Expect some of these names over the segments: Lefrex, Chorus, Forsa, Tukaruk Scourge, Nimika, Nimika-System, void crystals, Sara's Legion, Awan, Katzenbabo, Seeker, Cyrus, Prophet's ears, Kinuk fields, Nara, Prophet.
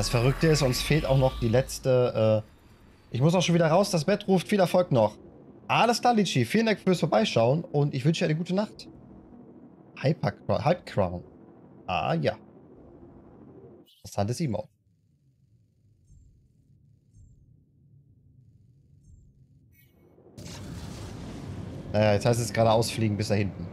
Das Verrückte ist, uns fehlt auch noch die letzte, ich muss auch schon wieder raus, das Bett ruft, viel Erfolg noch. Alles klar, Litchi, vielen Dank fürs Vorbeischauen und ich wünsche dir eine gute Nacht. Hype Crown. Ah, ja. Das hat es ihm auch. Naja, jetzt heißt es gerade ausfliegen bis da hinten.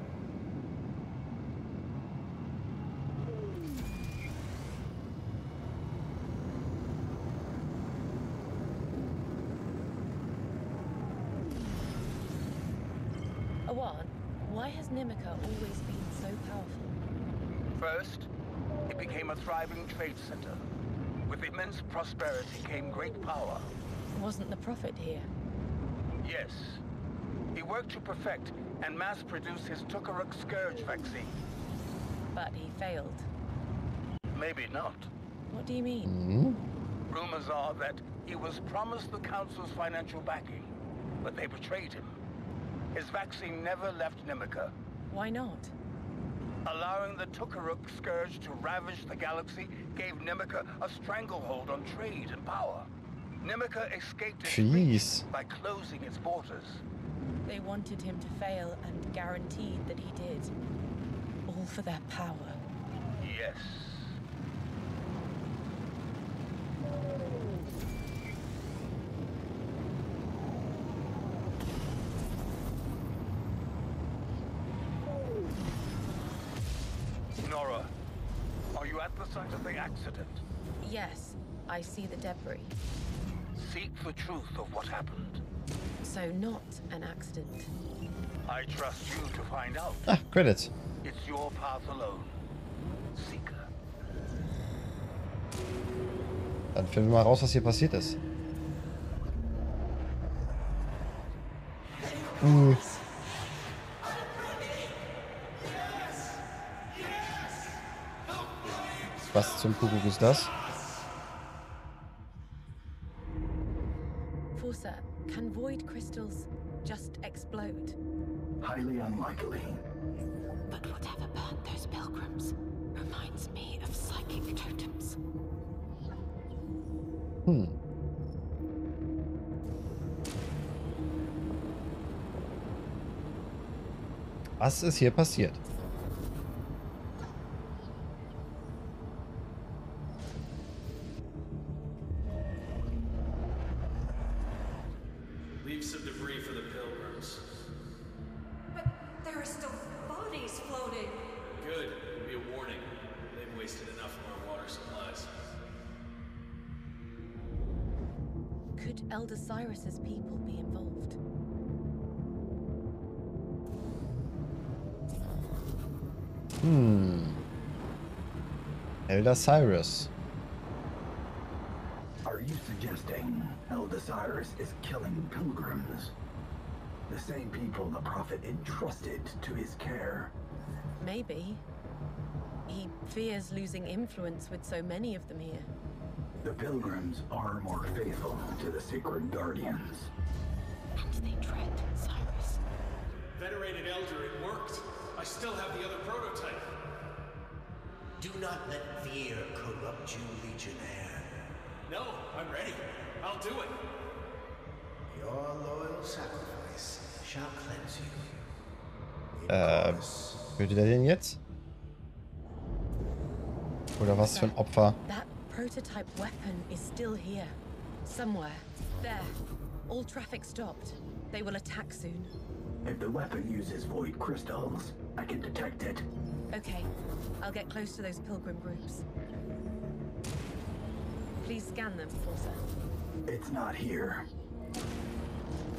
Awan, why has Nimika always been so powerful? First, it became a thriving trade center. With immense prosperity came great power. Wasn't the Prophet here? Yes. He worked to perfect and mass-produce his Tukaruk Scourge vaccine. But he failed. Maybe not. What do you mean? Mm-hmm. Rumors are that he was promised the Council's financial backing, but they betrayed him. His vaccine never left Nimika. Why not? Allowing the Tukaruk Scourge to ravage the galaxy gave Nimika a stranglehold on trade and power. Nimika escaped its reach by closing its borders. They wanted him to fail and guaranteed that he did. All for their power. Yes. Nara, are you at the site of the accident? Yes, I see the debris. Seek the truth of what happened. So not an accident. I trust you to find out. Ah, credits. It's your path alone. Seeker. Dann finden wir mal raus, was hier passiert ist. Was zum Kuckuck ist das? Forsa, can void crystals just explode? Highly unlikely. But whatever burned those pilgrims reminds me of psychic totems. Was ist hier passiert? Cyrus's people be involved. Elder Cyrus. Are you suggesting Elder Cyrus is killing pilgrims? The same people the Prophet entrusted to his care? Maybe. He fears losing influence with so many of them here. The pilgrims are more faithful to the sacred guardians. And they dread Cyrus. Venerated Elder, it worked. I still have the other prototype. Do not let fear corrupt you, Legionnaire. No, I'm ready. I'll do it. Your loyal sacrifice shall cleanse you. Würde der denn jetzt? Oder was für ein Opfer? Prototype weapon is still here. Somewhere. There. All traffic stopped. They will attack soon. If the weapon uses void crystals, I can detect it. Okay. I'll get close to those pilgrim groups. Please scan them, Forsa. It's not here.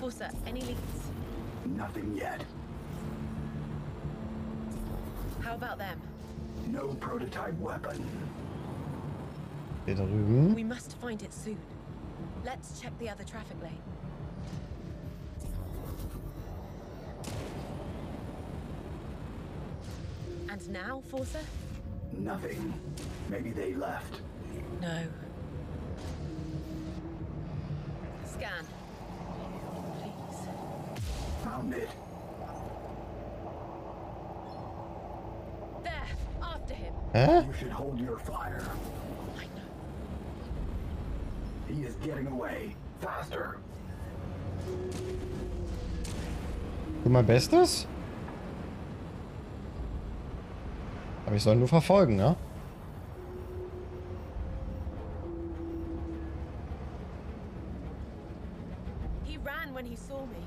Forsa, any leads? Nothing yet. How about them? No prototype weapon. Da drüben. We must find it soon. Let's check the other traffic lane. And now, Forsa? Nothing. Maybe they left. No. Scan. Please. Found it. There, after him. Huh? You should hold your fire. He is getting away. Faster. Tu mein Bestes? Aber ich soll nur verfolgen, ne? He ran when he saw me.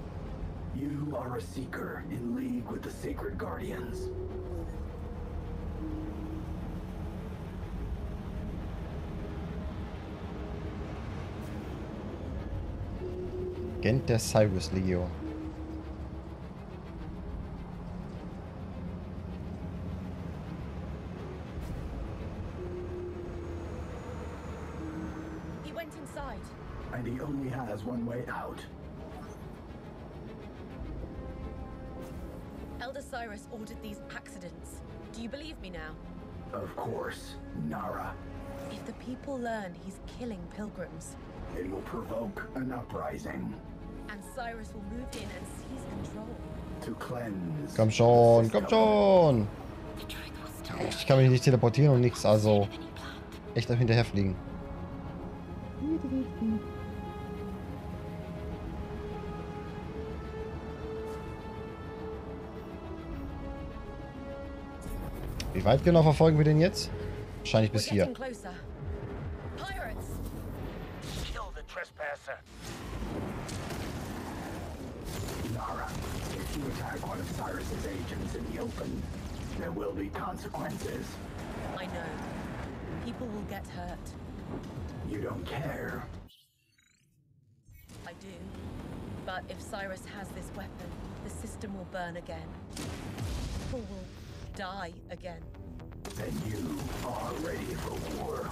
You are a seeker in league with the sacred guardians. Agent der Cyrus Legion. He went inside. And he only has one way out. Elder Cyrus ordered these accidents. Do you believe me now? Of course, Nara. If the people learn he's killing pilgrims, it will provoke an uprising. And Cyrus will move in and seize control. To cleanse. Komm schon, komm schon! Ich kann mich nicht teleportieren und nichts, also echt darf hinterher fliegen. Wie weit genau verfolgen wir den jetzt? Wahrscheinlich bis hier. Trespasser. Nara, if you attack one of Cyrus's agents in the open, there will be consequences. I know. People will get hurt. You don't care. I do. But if Cyrus has this weapon, the system will burn again. People will die again. Then you are ready for war.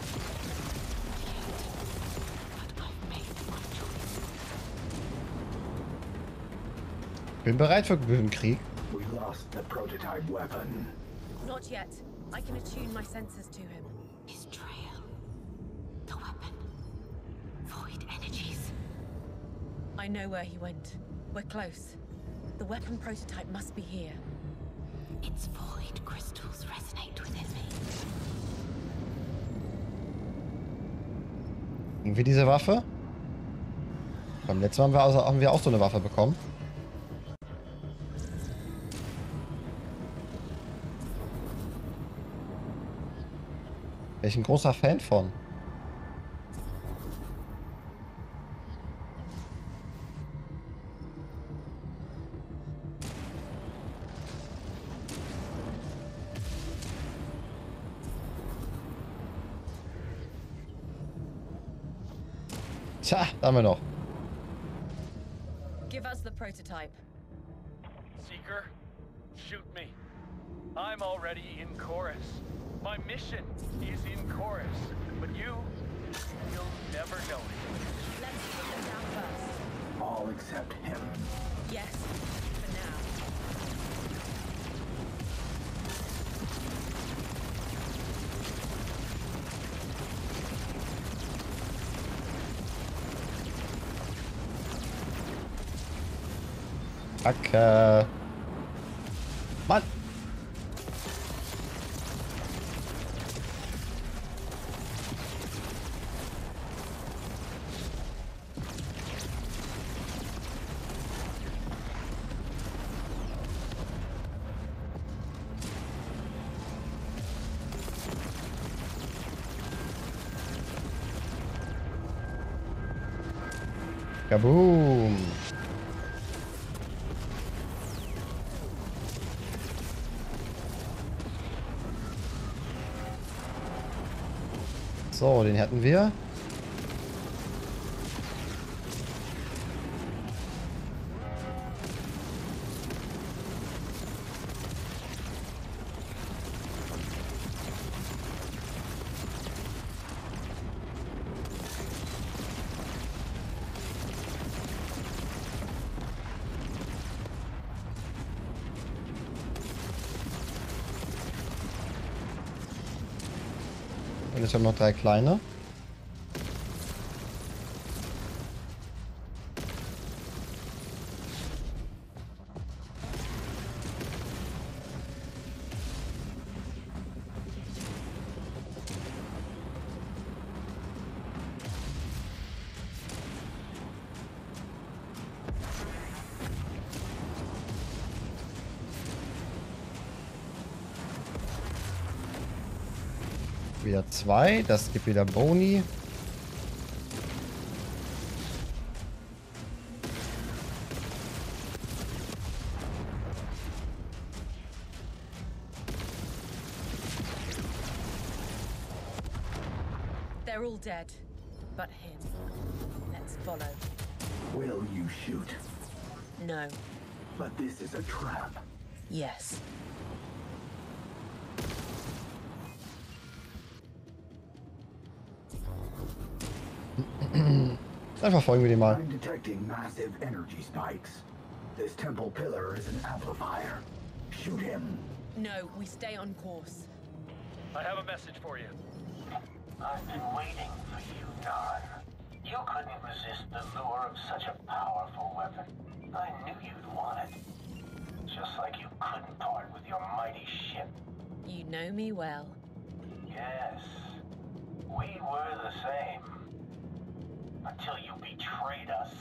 Bin bereit für den Krieg. We lost the prototype weapon. Not yet. I can attune my senses to him. His trail. The weapon. Void energies. I know where he went. We're close. The weapon prototype must be here. Its void crystals resonate within me. Haben wir diese Waffe? Beim letzten Mal haben wir auch so eine Waffe bekommen. Bin ich ein großer Fan von. Tja, da haben wir noch. Give us the prototype. Seeker, shoot me. I'm already in Chorus. My mission is in Chorus, but you'll never know it. Let's put them down first. All except him. Yes, for now. Okay. Mann. Kaboom! So, den hatten wir. Ich habe noch 3 kleine. wieder 2. Das gibt wieder Boni. They're all dead, but him. Let's follow. Will you shoot? No. But this is a trap. Yes. Dann verfolgen wir den mal. I'm detecting massive energy spikes. This temple pillar is an amplifier. Shoot him. No, we stay on course. I have a message for you. I've been waiting for you, Nara. You couldn't resist the lure of such a powerful weapon. I knew you'd want it. Just like you couldn't part with your mighty ship. You know me well. Yes. We were the same. Until you betrayed us.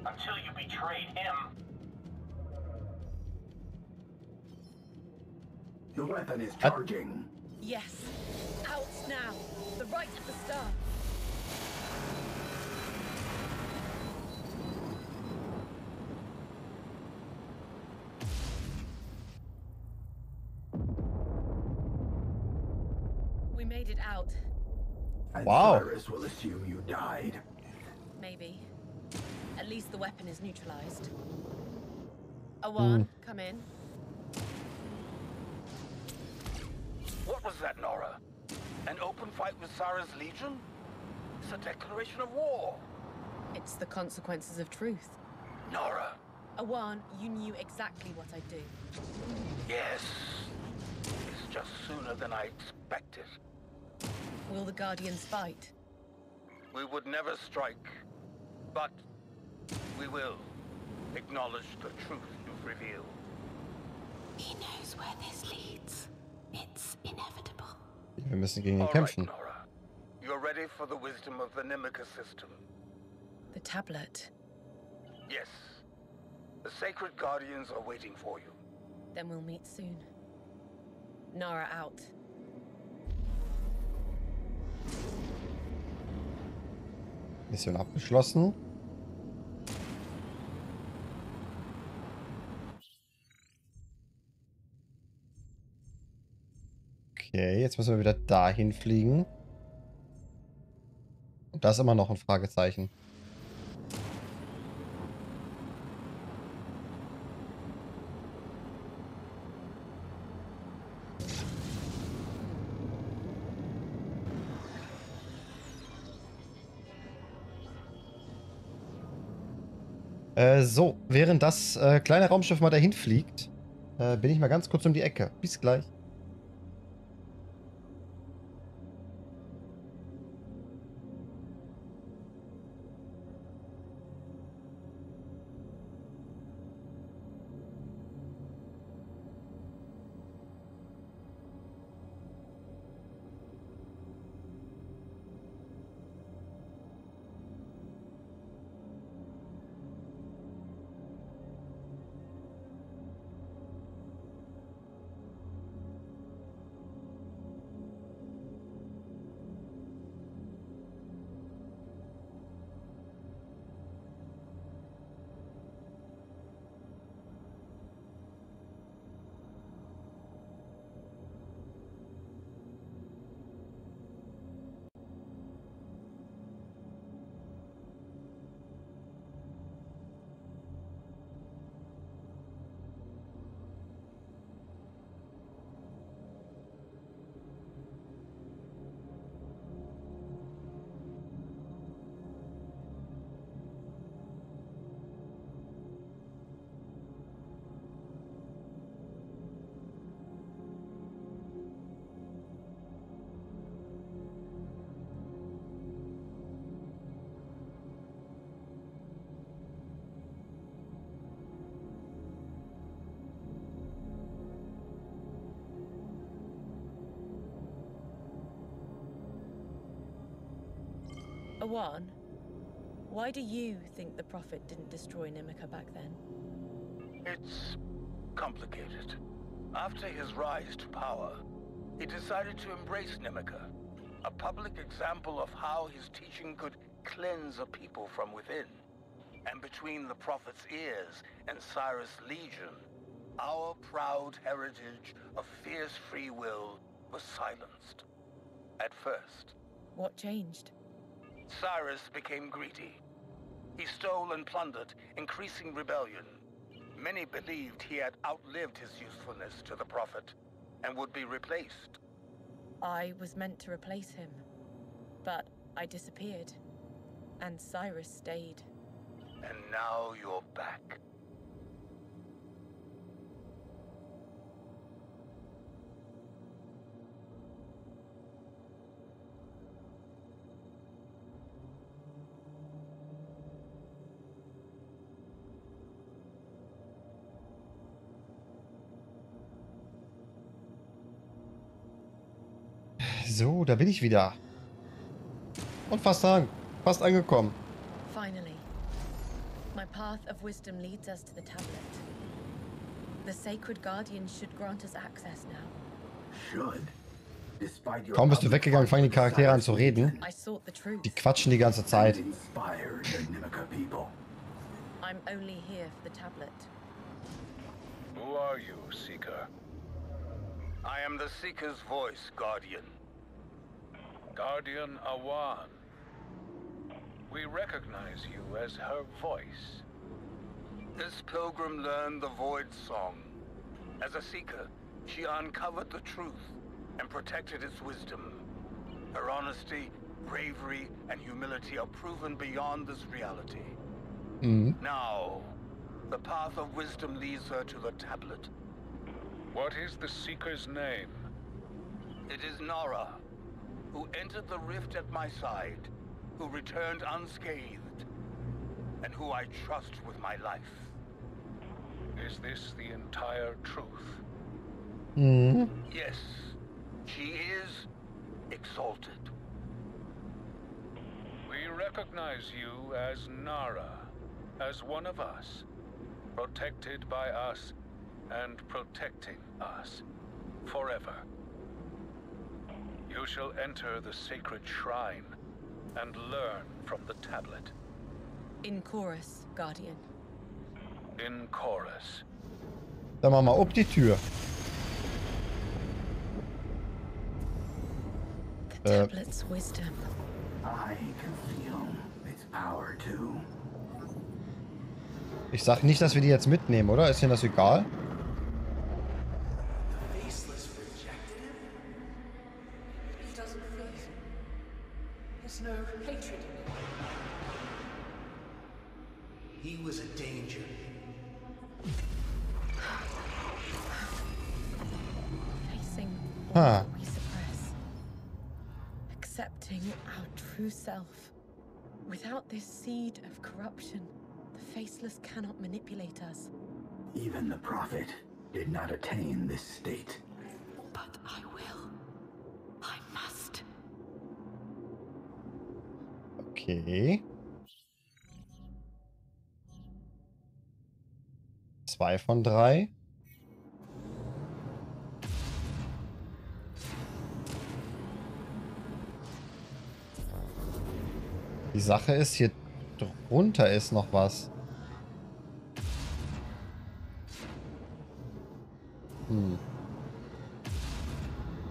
Until you betrayed him. The weapon is charging. Yes. Out now. The right at the start. We made it out. And wow. Cyrus will assume you died. Maybe. At least the weapon is neutralized. Awan, come in. What was that, Nara? An open fight with Sara's Legion? It's a declaration of war. It's the consequences of truth. Nara. Awan, you knew exactly what I'd do. Yes. It's just sooner than I expected. Will the Guardians fight? We would never strike. But we will acknowledge the truth you've revealed. He knows where this leads. It's inevitable. Wir müssen gegen ihn kämpfen. All right, Nara. You're ready for the wisdom of the Nimika-System. The tablet? Yes. The sacred guardians are waiting for you. Then we'll meet soon. Nara out. Mission abgeschlossen. Okay, jetzt müssen wir wieder dahin fliegen. Und da ist immer noch ein Fragezeichen. So, während das kleine Raumschiff mal dahin fliegt, bin ich mal ganz kurz um die Ecke. Bis gleich. Awan, why do you think the Prophet didn't destroy Nimika back then? It's complicated. After his rise to power, he decided to embrace Nimika a public example of how his teaching could cleanse a people from within. And between the Prophet's ears and Sara's Legion, our proud heritage of fierce free will was silenced. At first. What changed? Cyrus became greedy. He stole and plundered, increasing rebellion. Many believed he had outlived his usefulness to the Prophet and would be replaced. I was meant to replace him, but I disappeared, and Cyrus stayed. And now you're back. So, da bin ich wieder. Und fast angekommen. Finally, my path of wisdom leads us to the tablet. The sacred guardians should grant us access now. Should. Despite your. Kaum bist du weggegangen, fangen die Charaktere an zu reden. Die quatschen die ganze Zeit. I'm only here for the tablet. Who are you, Seeker? I am the Seeker's voice, Guardian. Guardian Awan. We recognize you as her voice. This pilgrim learned the Void Song. As a seeker, she uncovered the truth and protected its wisdom. Her honesty, bravery, and humility are proven beyond this reality. Now, the path of wisdom leads her to the tablet. What is the Seeker's name? It is Nara, who entered the rift at my side, who returned unscathed, and who I trust with my life. Is this the entire truth? Yes, she is exalted. We recognize you as Nara, as one of us, protected by us and protecting us forever. You shall enter the sacred shrine and learn from the tablet. In Chorus, Guardian. In Chorus. Dann mach mal die Tür. The tablet's wisdom. I can feel its power too. Ich sag nicht, dass wir die jetzt mitnehmen, oder? Ist denen das egal? Without this seed of corruption, the faceless cannot manipulate us. Even the Prophet did not attain this state. But I will. I must. Okay. Zwei von drei. Die Sache ist, hier drunter ist noch was.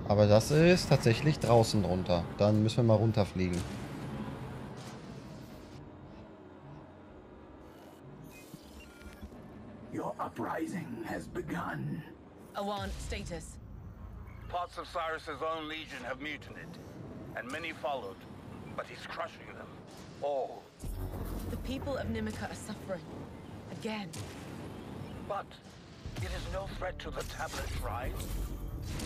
Aber das ist tatsächlich draußen drunter. Dann müssen wir mal runterfliegen. Your uprising has begun. Awan, status. Parts of Cyrus's own legion have mutinied, and many followed, but he's crushing them. All. The people of Nimika are suffering. Again. But it is no threat to the tablet shrine.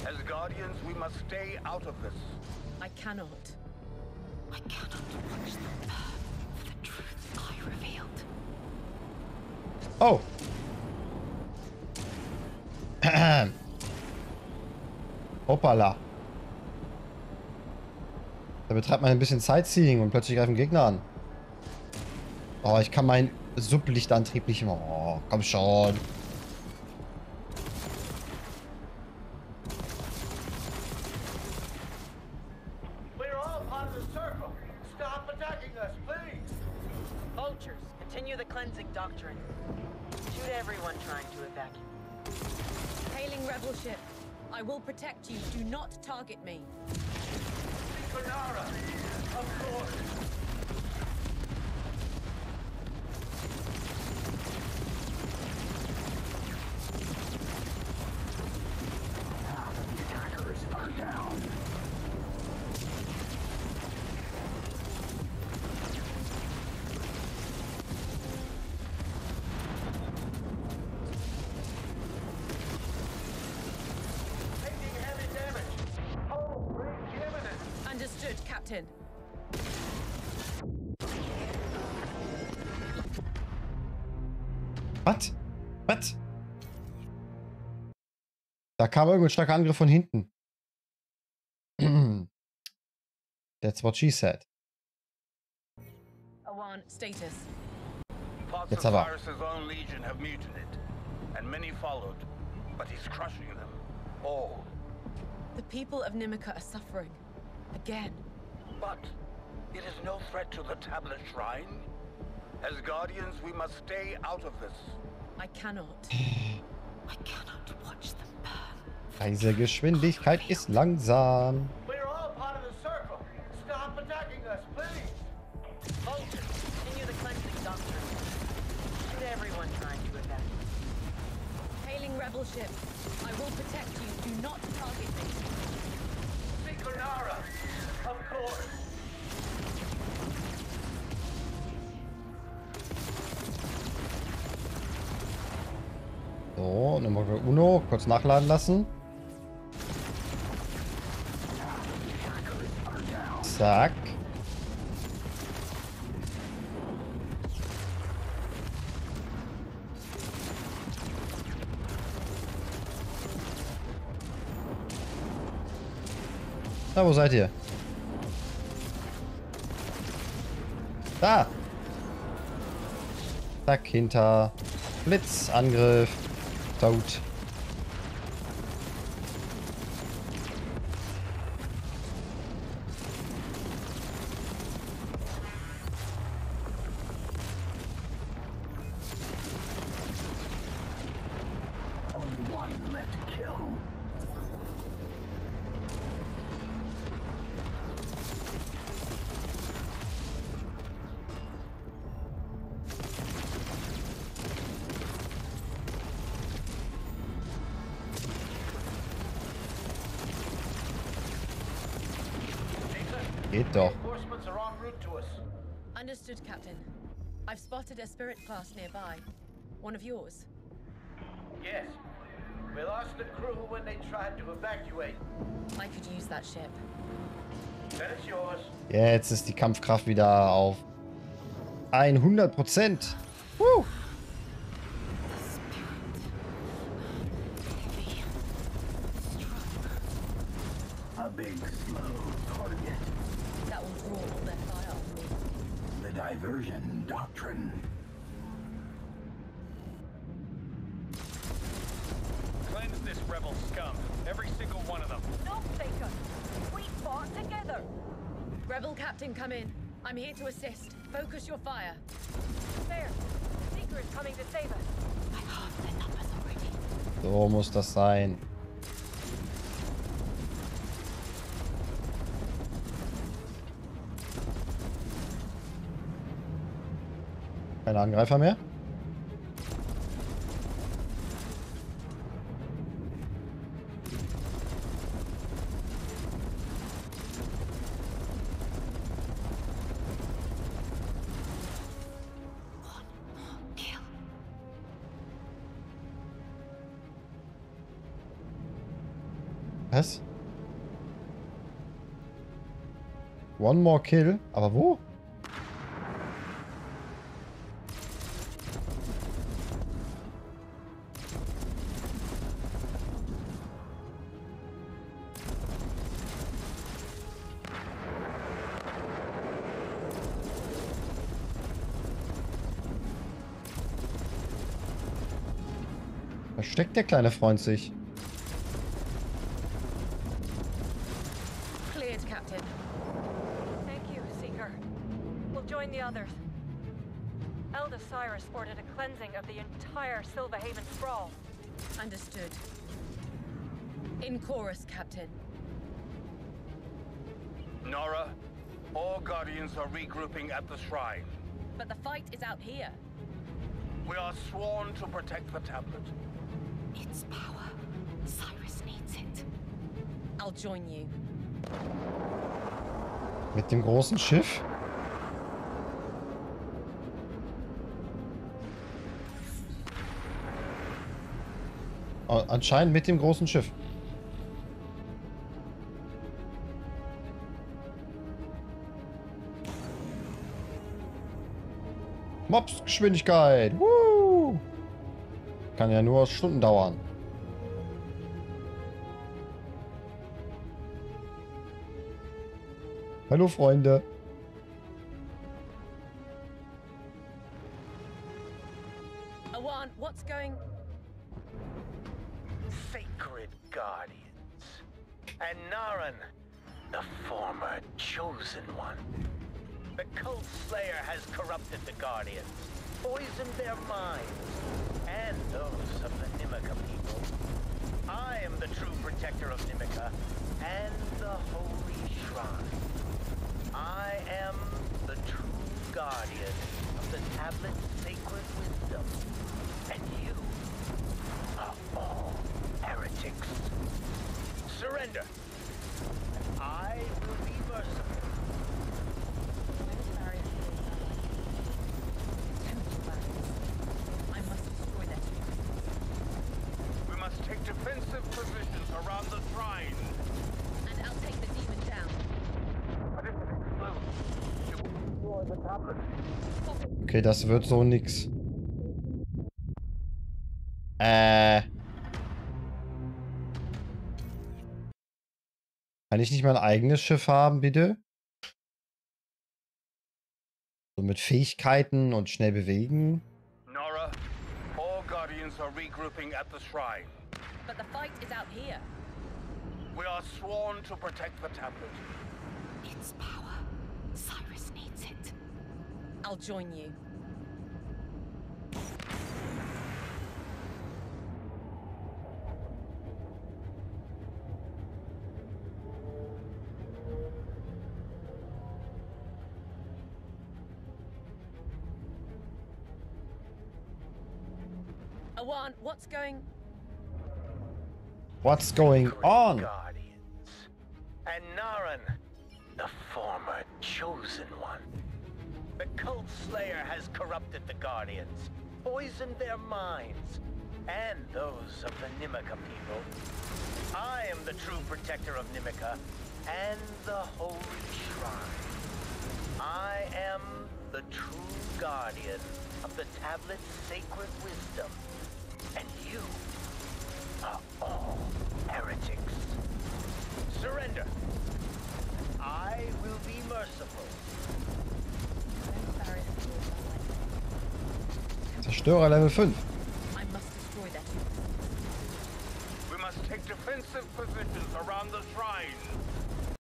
As guardians, we must stay out of this. I cannot watch them burn for the truth I revealed. Oh. Hoppala. Da betreibt man ein bisschen Sightseeing und plötzlich greifen Gegner an. Oh, ich kann meinen Sublichtantrieb nicht mehr. Oh, komm schon. out of the circle. Stop attacking us, please. Vultures, continue the cleansing doctrine. Shoot everyone trying to evacuate. Hailing rebel ship. I will protect you. Do not target me. Nara, of course. Was? Was? Da kam irgendein starker Angriff von hinten. That's what she said. Awan status. Parts of Cyrus's own legion have mutinied, and many followed, but he's crushing them all. The people of Nimika are suffering again. But it is no threat to the tablet shrine. As guardians, we must stay out of this. I cannot. I cannot watch them burn. Reisegeschwindigkeit ist langsam. We're all part of the circle. Stop attacking us, please. Vultures, continue the cleansing doctrine. Shoot everyone trying to evacuate. Hailing rebel ship. I will protect you. Do not target me. Seeker Nara. Of course. So, Nummer Uno, kurz nachladen lassen. Zack. Na, wo seid ihr? Da! Zack, hinter. Blitzangriff. Tot. Geht doch. Understood, Captain. I've spotted a spirit class nearby. One of yours. Yes. We lost the crew when they tried to evacuate. I could use that ship. That is yours. Jetzt ist die Kampfkraft wieder auf 100%. Woo! A big slow target. The diversion doctrine. Cleanse this rebel scum. Every single one of them. No, Faker. We fought together. Rebel captain, come in. I'm here to assist. Focus your fire. There. Seeker is coming to save us. I have the numbers already. So muss das sein. Keine Angreifer mehr. Was? One more kill? Aber wo? Steckt der kleine Freund sich. join the others. Elder Cyrus ordered a cleansing of the entire Silverhaven sprawl. Understood. In Chorus, Captain. Nara, all Guardians are regrouping at the shrine. But the fight is out here. We are sworn to protect the tablet. Its power. Cyrus needs it. I'll join you. Mit dem großen Schiff? Anscheinend mit dem großen Schiff. Mobsgeschwindigkeit. Kann ja nur Stunden dauern. Hallo Freunde. Awan, what's going? Sacred Guardians. And Naran, the former chosen one. The cult slayer has corrupted the Guardians, poisoned their minds, and those of the Nimika people. I am the true protector of Nimika and the Holy Shrine. I am the true guardian of the tablet's sacred wisdom. And you are all heretics. Surrender. I will be merciful. Take defensive positions around the shrine. And I'll take the demon down. But if it explodes, you will destroy the tablet. Okay, das wird so nix. Kann ich nicht mein eigenes Schiff haben, bitte? So mit Fähigkeiten und schnell bewegen. Nora, all Guardians are regrouping at the shrine. But the fight is out here. We are sworn to protect the tablet. Its power. Cyrus needs it. I'll join you. Awan, what's going? What's going on? Guardians. And Naran, the former chosen one. The cult slayer has corrupted the Guardians, poisoned their minds, and those of the Nimika people. I am the true protector of Nimika and the Holy Shrine. I am the true guardian of the tablet's sacred wisdom. And you are all heretics. Surrender. I will be merciful. Zerstörer Level 5. I must destroy that. We must take defensive positions around the shrine.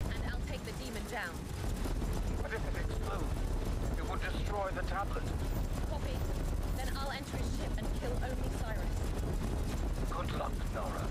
And I'll take the demon down. But if it explodes, it will destroy the tablet. Copy. Then I'll enter his ship and kill only Cyrus. Good luck, Nara.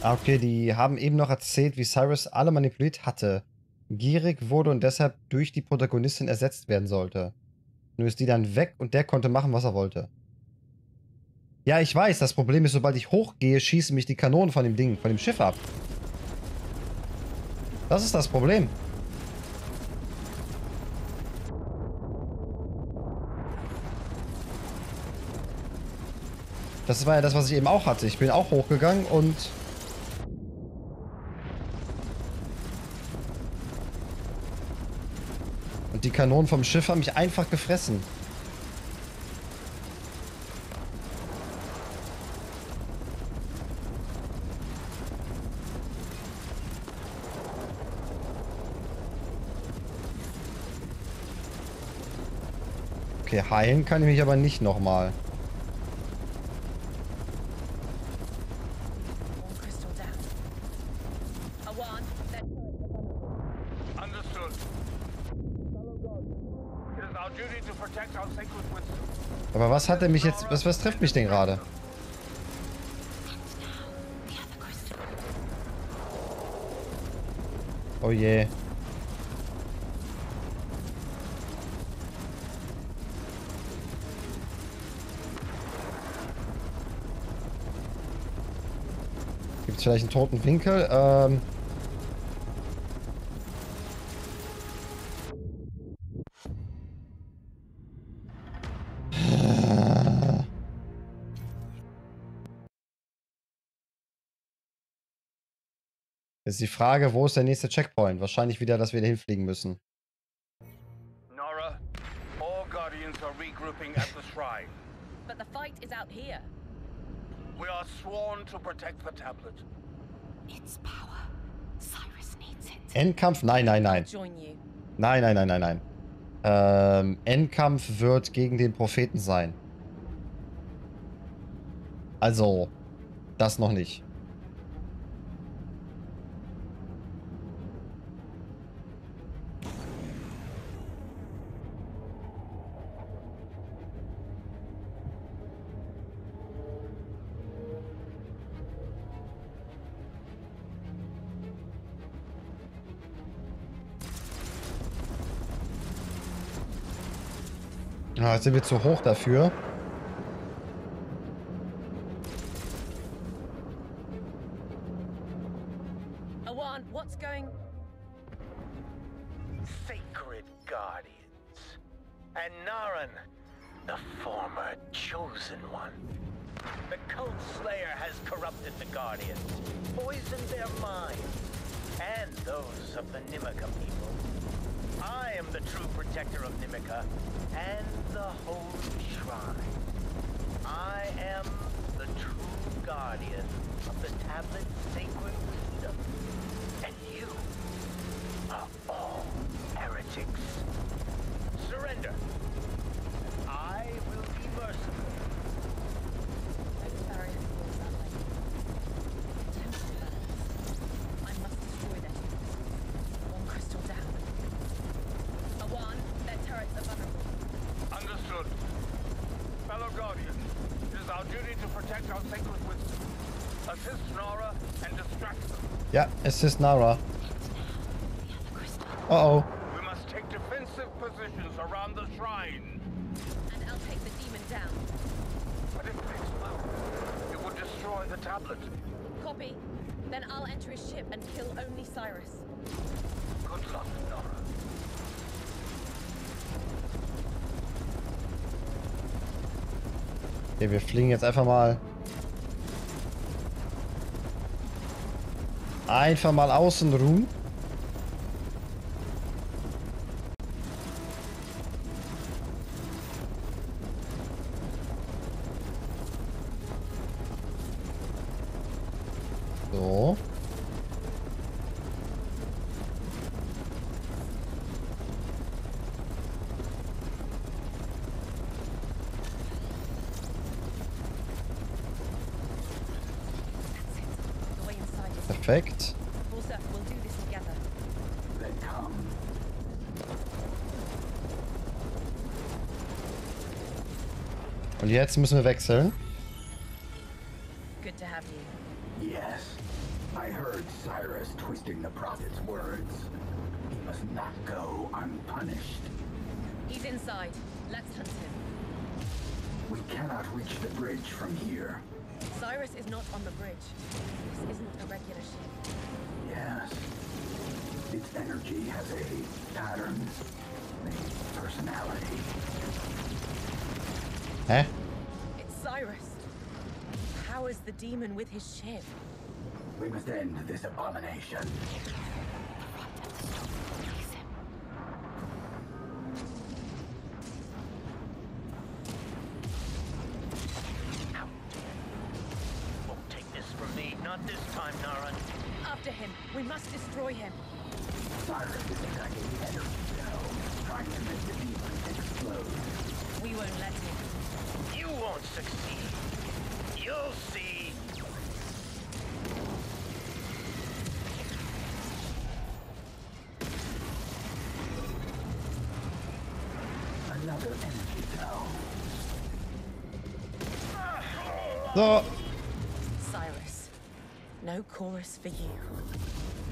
Okay, die haben eben noch erzählt, wie Cyrus alle manipuliert hatte, gierig wurde und deshalb durch die Protagonistin ersetzt werden sollte. Nur ist die dann weg und der konnte machen, was er wollte. Ja, ich weiß. Das Problem ist, sobald ich hochgehe, schießen mich die Kanonen von dem Ding, von dem Schiff ab. Das ist das Problem. Das war ja das, was ich eben auch hatte. Ich bin auch hochgegangen und... die Kanonen vom Schiff haben mich einfach gefressen. Okay, heilen kann ich mich aber nicht nochmal. Aber was hat er mich jetzt... Was trifft mich denn gerade? Oh je. Gibt es vielleicht einen toten Winkel? Ist die Frage, wo ist der nächste Checkpoint? Wahrscheinlich wieder, dass wir da hinfliegen müssen. Nara, all guardians are regrouping at the shrine. But the fight is out here. We are sworn to protect the tablet. Its power. Cyrus needs it. Endkampf? Nein, nein, nein. Nein, nein, nein, nein, nein. Endkampf wird gegen den Propheten sein. Also, das noch nicht. Ja, jetzt sind wir zu hoch dafür. Awan, what's going? Sacred Guardians. And Naran, the former chosen one. The Cult Slayer has corrupted the Guardians, poisoned their minds, and those of the Nimika people. I am the true protector of Nimika and the holy shrine. I am the true guardian of the tablet's sacred wisdom. And you are all heretics. Surrender. I will be merciful. Ja, es ist Nara. Oh oh. Okay, wir fliegen jetzt einfach mal. Einfach mal außen ruhen. So. Perfekt. Und jetzt müssen wir wechseln. Good to have you. Yes. I heard Cyrus twisting the prophet's words. He must not go unpunished. He's inside. Let's hunt him. We can cannot reach the bridge from here. Cyrus is not on the bridge. This isn't a regular ship. Yes. Its energy has a pattern, a personality. Huh? It's Cyrus. How is the demon with his ship? We must end this abomination. We must destroy him. Cyrus is attacking the energy cell, trying to make the demon explode. We won't let him. You won't succeed. You'll see. Another energy cell. So. Cyrus, no chorus for you.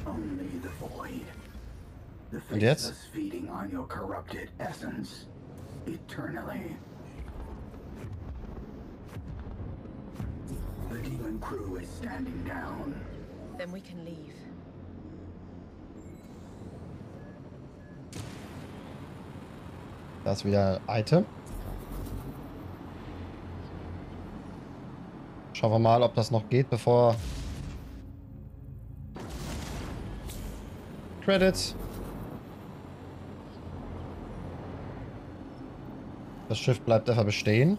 Only the void. The faceless feeding on your corrupted essence eternally. The demon crew is standing down. Then we can leave. Das ist wieder ein Item. Schauen wir mal, ob das noch geht, bevor Credits. Das Schiff bleibt einfach bestehen.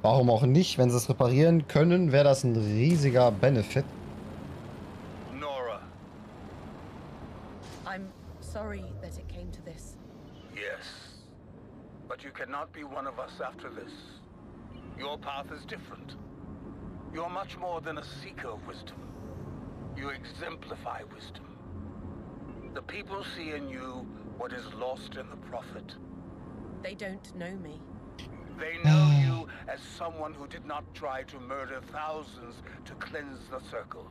Warum auch nicht? Wenn sie es reparieren können, wäre das ein riesiger Benefit. Nara. I'm sorry that it came to this. Yes. But you cannot be one of us after this. Your path is different. You're much more than a seeker of wisdom. You exemplify wisdom. The people see in you what is lost in the Prophet. They don't know me. They know you as someone who did not try to murder thousands to cleanse the circle.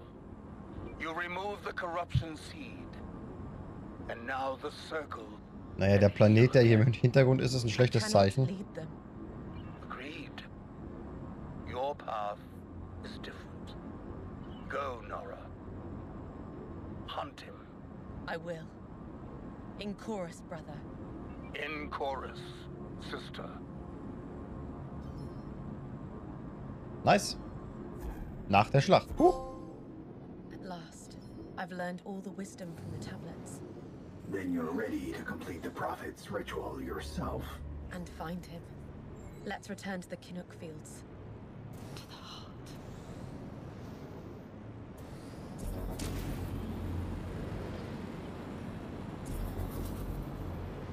You removed the corruption seed. And now the circle. Naja, der Planet, der hier im Hintergrund ist, ist ein schlechtes Zeichen. Agreed. Your path is different. Go, Nara. Hunt him. I will. In Chorus, brother. In Chorus, sister. Nice. Nach der Schlacht. At last, I've learned all the wisdom from the tablets. Then you're ready to complete the Prophet's ritual yourself. And find him. Let's return to the Kinuk fields. To the heart.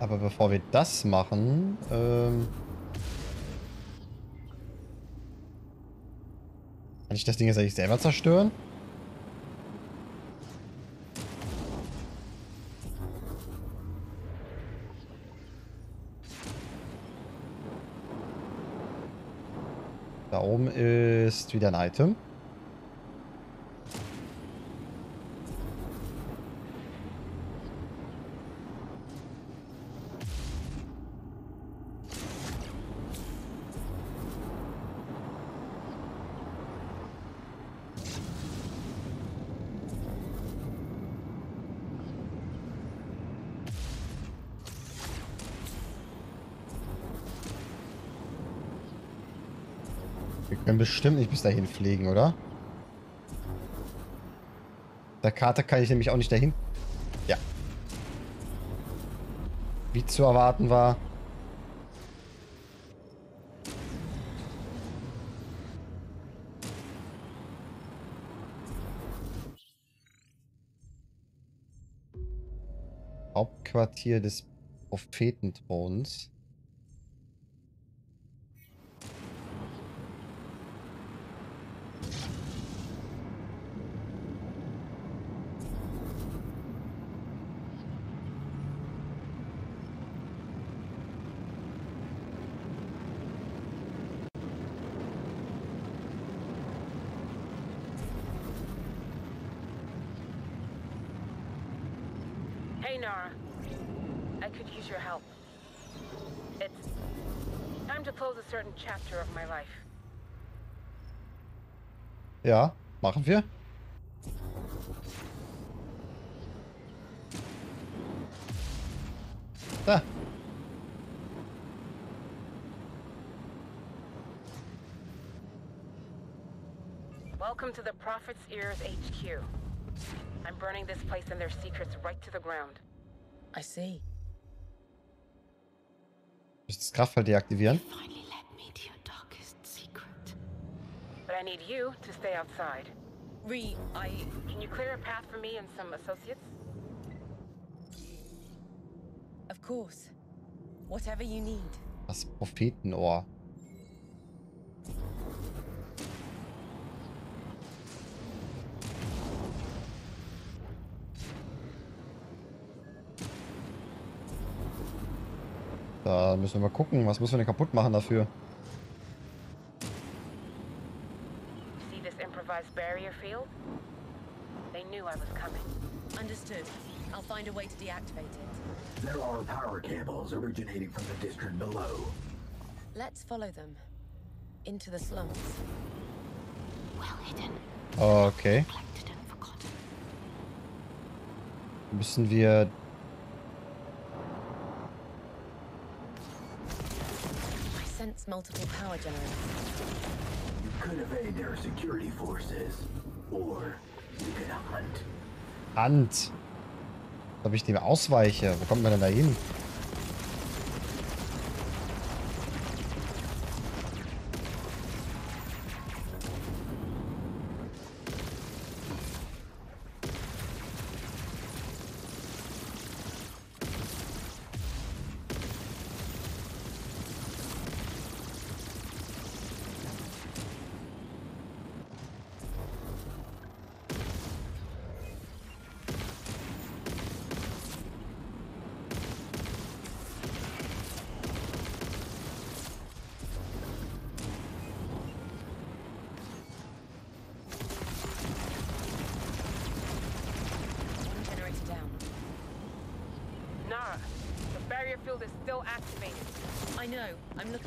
Aber bevor wir das machen, kann ich das Ding jetzt eigentlich selber zerstören? Da oben ist wieder ein Item. Bestimmt nicht bis dahin fliegen, oder? Der Karte kann ich nämlich auch nicht dahin. Ja. Wie zu erwarten war. Hauptquartier des Prophetenthrons. Ja, machen wir. Da. Welcome to the Prophet's ears HQ. I'm burning this place and their secrets right to the ground. I see. Ich muss das Kraftfeld deaktivieren. But I need you to stay outside. Can you clear a path for me and some associates? Of course. Whatever you need. Das Prophetenohr. Da müssen wir mal gucken, was müssen wir denn kaputt machen dafür? Okay. Müssen wir multiple power generators. You could evade their security forces, or you could hunt. Hunt. Ob ich dem ausweiche? Wo kommt man denn da hin?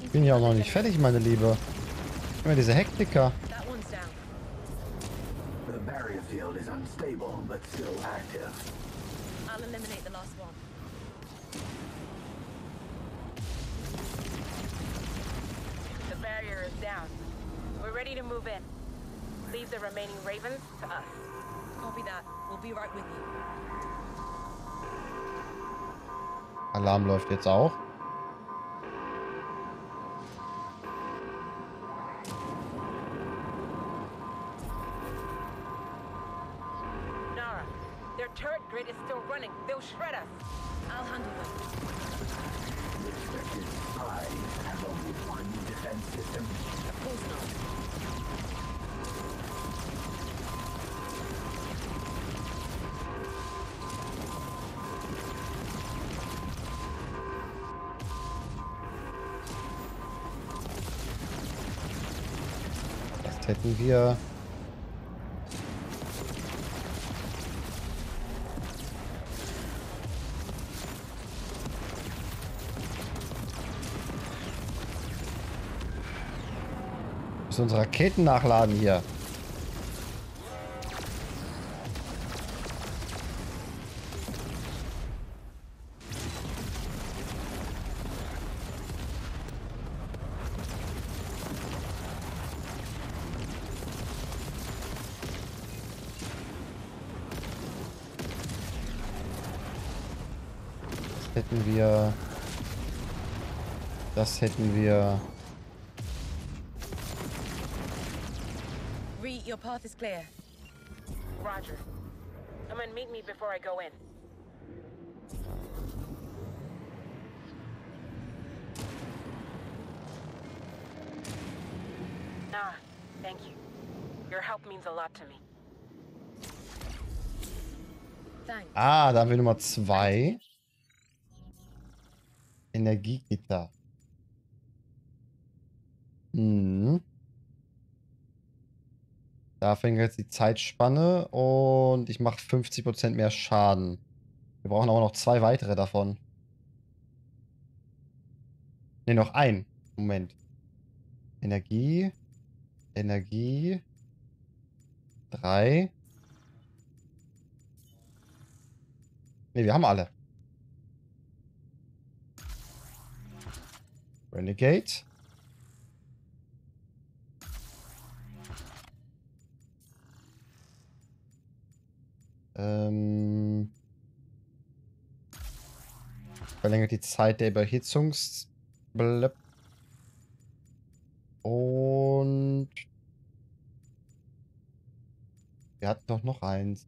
Ich bin ja auch noch nicht fertig, meine Liebe. Immer diese Hektiker. Alarm läuft jetzt auch. Hätten wir müssen unsere Raketen nachladen hier. Das hätten wir. Reed, your path is clear. Roger. Come and meet me before I go in. Nara, thank you. Your help means a lot to me. Thanks. Ah, da haben wir Nummer 2. Energiegitter. Hm. Da fängt jetzt die Zeitspanne und ich mache 50% mehr Schaden. Wir brauchen aber noch 2 weitere davon. Ne, noch einen. Moment. Energie. 3. Ne, wir haben alle. Renegade. Verlängert die Zeit der Überhitzungs... Und... Wir hatten doch noch eins.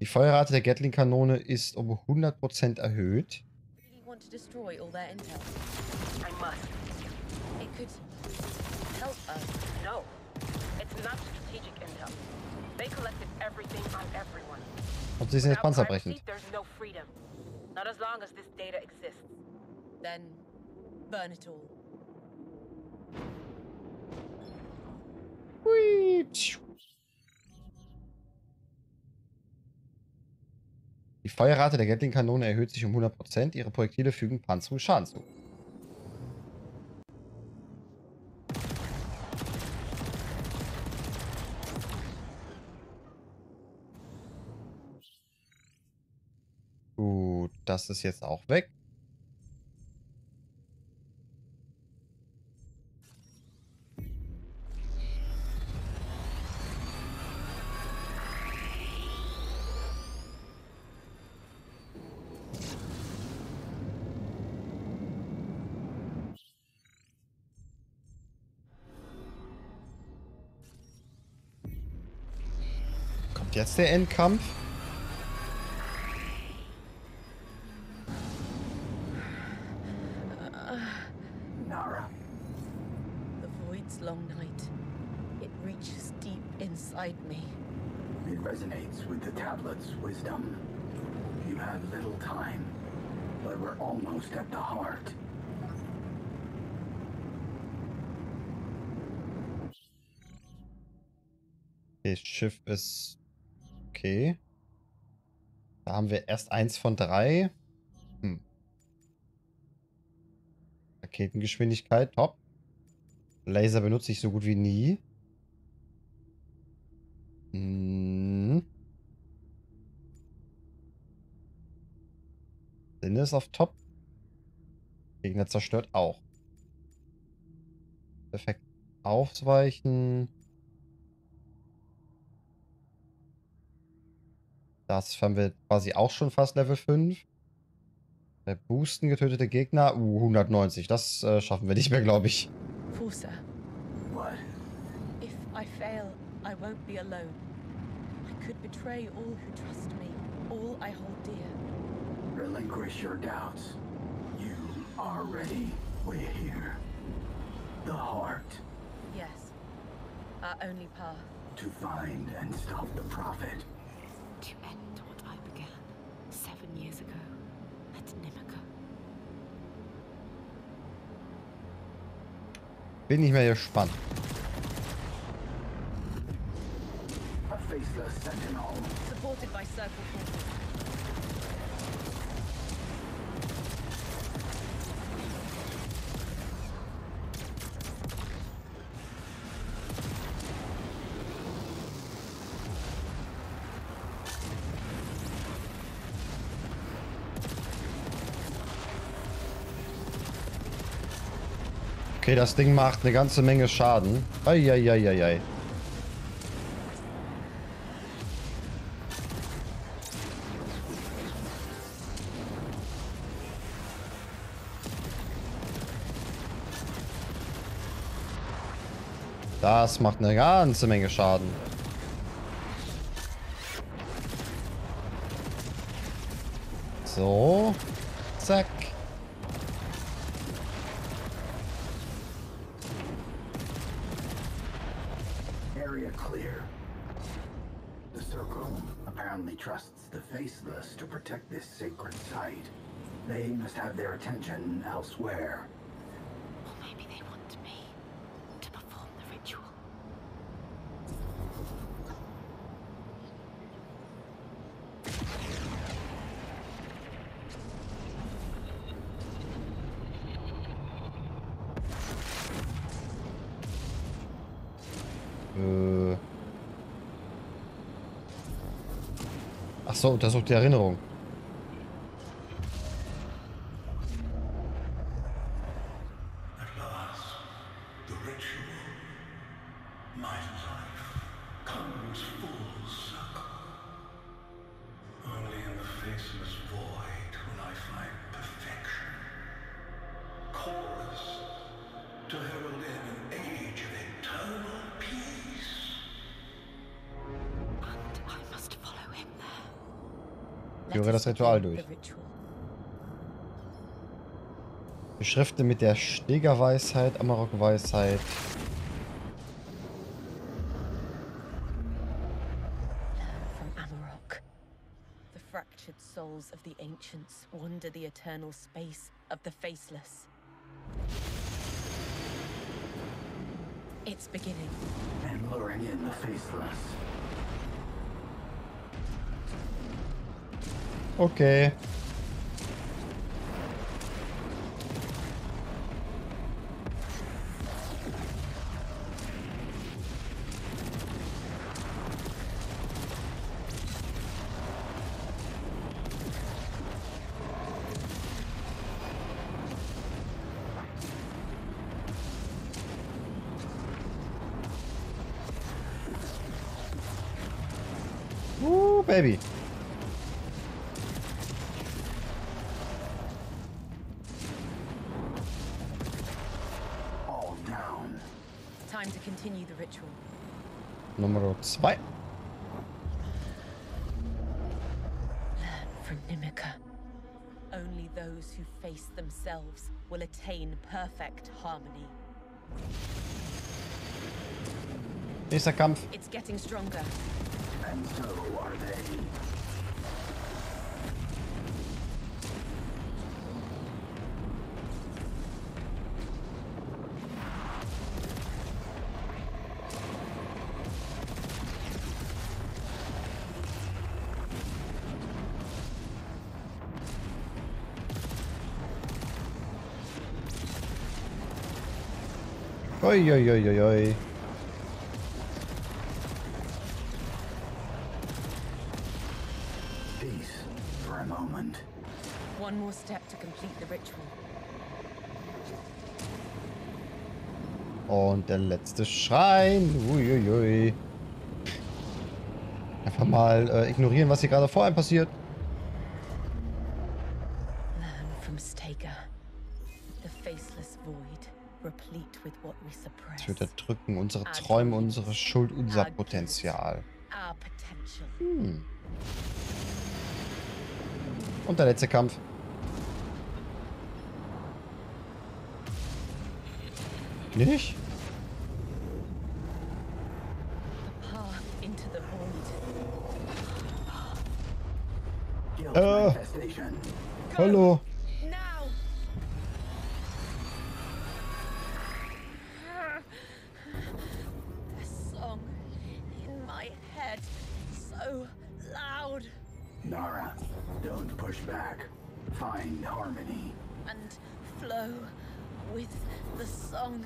Die Feuerrate der Gatling-Kanone ist um 100% erhöht. Und sie sind jetzt panzerbrechend. Hui. Die Feuerrate der Gatling-Kanone erhöht sich um 100%. Ihre Projektile fügen Panzerung Schaden zu. Gut, das ist jetzt auch weg. Jetzt der Endkampf. Nara. The void's long night. It reaches deep inside me. It resonates with the tablet's wisdom. You have little time, but we're almost at the heart. Das Schiff ist... Okay. Da haben wir erst 1 von 3. Raketengeschwindigkeit, top. Laser benutze ich so gut wie nie. Sinne ist auf top. Gegner zerstört auch. Perfekt. Ausweichen. Das haben wir quasi auch schon fast Level 5. Bei Boosten getötete Gegner. 190. Das schaffen wir nicht mehr, glaube ich. Forsa. What? If I fail, I won't be alone. I could betray all who trust me, all I hold dear. Relinquish your doubts. You are ready. We're here. The heart. Yes. Our only path. To find and stop the Prophet. To end what I began 7 years ago at Nimika. Bin ich mehr gespannt. A faceless sentinel supported by circle forces. Okay, das Ding macht eine ganze Menge Schaden. Eieieiei. Das macht eine ganze Menge Schaden. So. Zack. To protect this sacred site, they must have their attention elsewhere. Or maybe they want me to perform the ritual. Ach so, untersucht die Erinnerung. Führe das Ritual durch. Beschrifte mit der Stegerweisheit, Amarok-Weisheit. The fractured souls of the ancients wander the eternal space of the faceless. It's beginning. And luring in the faceless. Okay. Baby. Nummer 2. Learn from Nimika. Only those who face themselves will attain perfect harmony. Nächster Kampf. It's getting stronger. And so are they. Uiuiuiui. Peace for a moment. One more step to complete the ritual. Und der letzte Schrein. Uiuiui. Einfach mal ignorieren, was hier gerade vor einem passiert. Learn from Staker. The faceless void. Das wird erdrücken, unsere Träume, unsere Schuld, unser Potenzial. Und der letzte Kampf. Nicht? Hallo. Nara, don't push back. Find harmony. And flow with the song.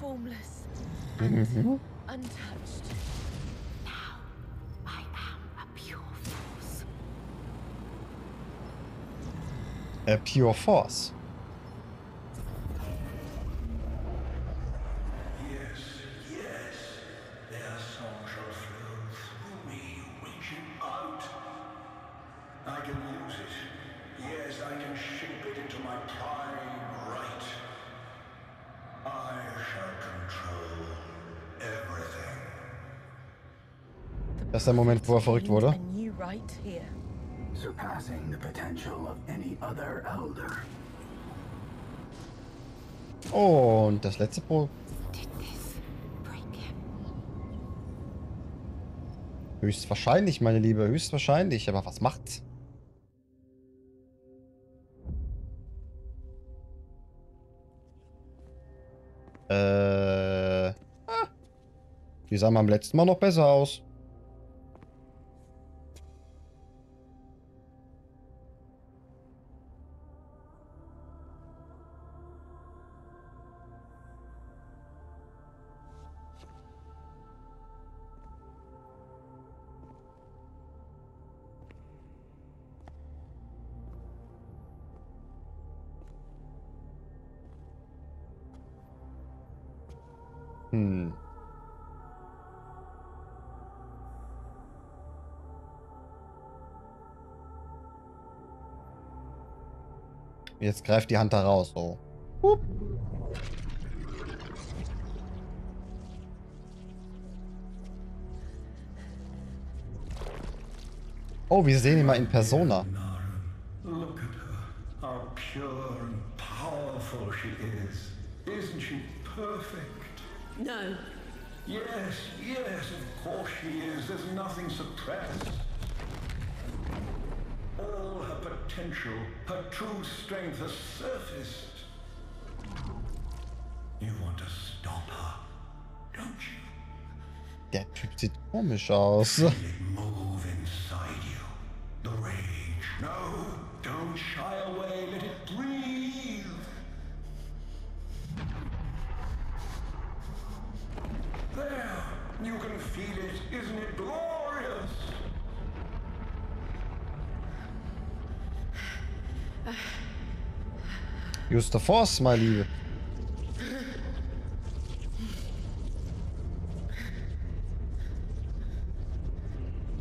Formless and untouched. Now I am a pure force. A pure force? Das ist der Moment, wo er verrückt wurde. Und das letzte Pro. Höchstwahrscheinlich, meine Liebe, höchstwahrscheinlich. Aber was macht's? Die sahen beim letzten Mal noch besser aus. Jetzt greift die Hand da raus, so. Hup. Oh, wir sehen ihn mal in Persona. No. Yes, yes, of course she is. There's nothing suppressed. All her potential, her true strength has surfaced. You want to stop her, don't you? Der Typ sieht komisch aus. Let it move inside you. The rage. No, don't shy away. Let it breathe. There, you can feel it. Isn't it glorious? Use the Force, my Liebe.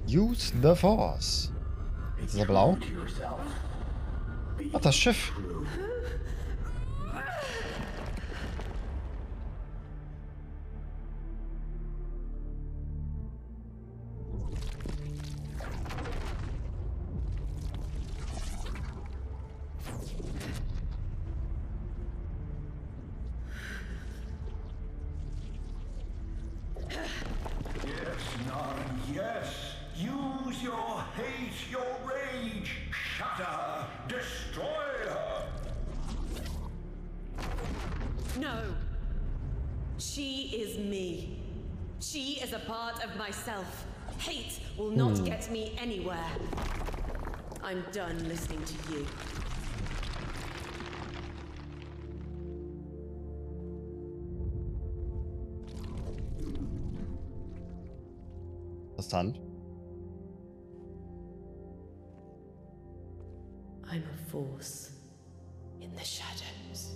Use the Force. Ist er blau? Ach, das Schiff. I'm done listening to you. Interessant. I'm a force in the shadows.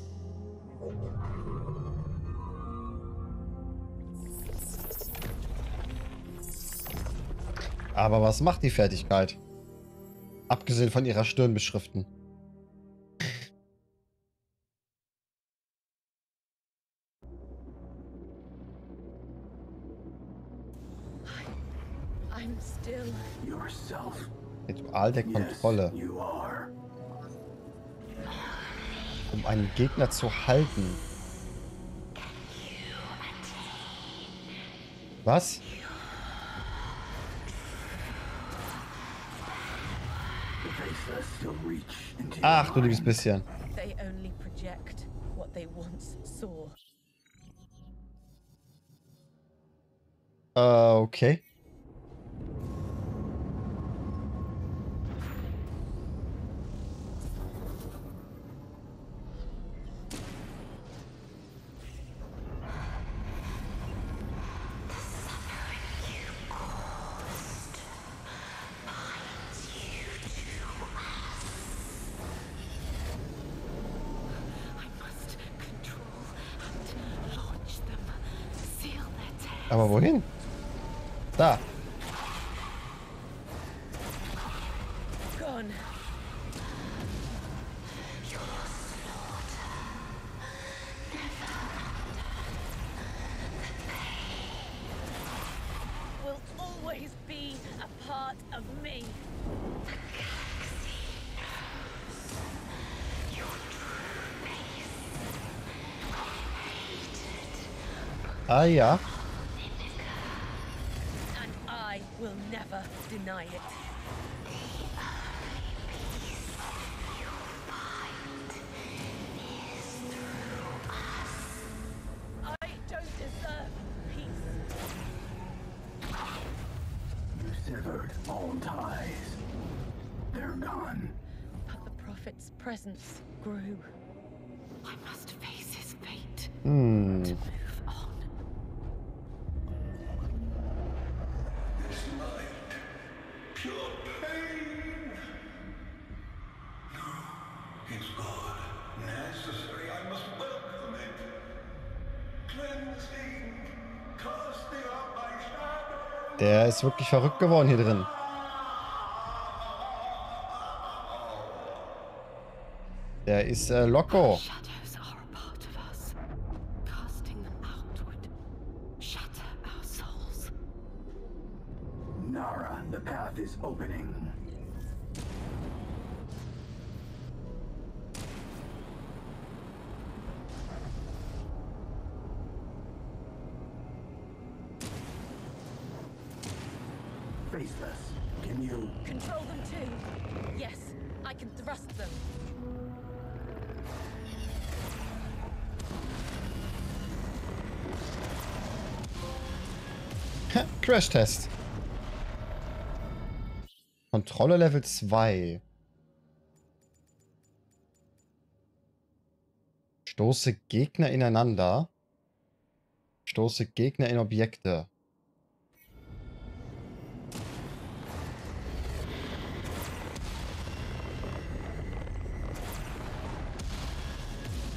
Aber was macht die Fertigkeit? Abgesehen von ihrer Stirnbeschriften. I'm still yourself. Ritual der Kontrolle. Um einen Gegner zu halten. Was? Ach, du liebes bisschen. Okay. Aber wohin? Da. Ah ja. Grew. I must face his fate to move on. This night, pure pain. No, it's God. Necessary. I must welcome it. Der ist wirklich verrückt geworden hier drin. Der ist loco. Nara, the path is opening. Faceless, can you control them too? Yes, I can thrust them. Crash-Test. Kontrolle Level 2. Stoße Gegner ineinander. Stoße Gegner in Objekte.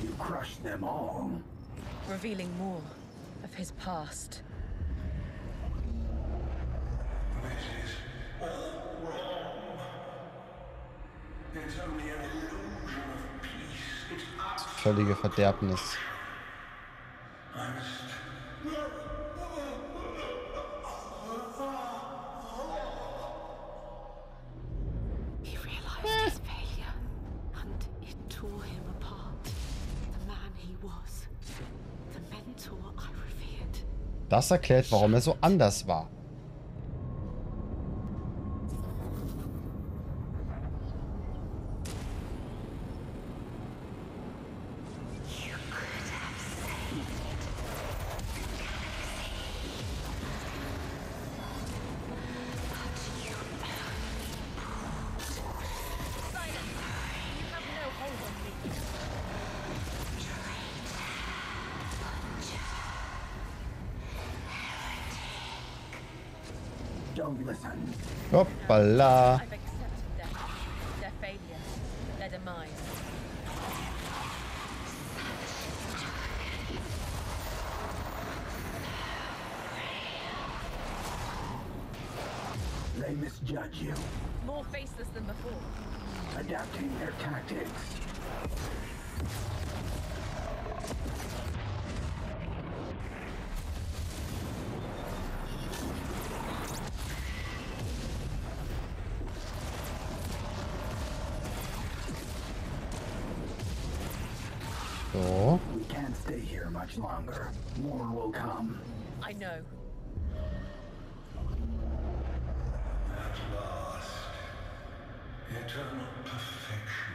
You crushed them all. Revealing more of his past. Völlige Verderbnis. Das erklärt, warum er so anders war. Hoppala. They misjudge you. More faceless than before. Adapting their tactics. Longer. More will come. I know. At last, eternal perfection,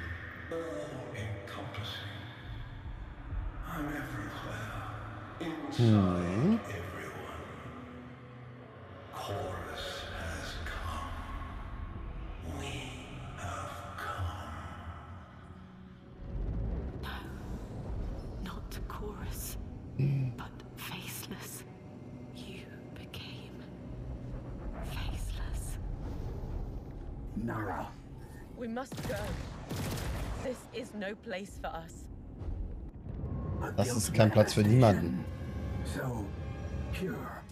all-encompassing. I'm everywhere, inside everyone. Chorus has come. We have come. No, not Chorus. But faceless, you became faceless. Nara. We must go. This is no place for us. Das ist kein Platz für niemanden. So pure.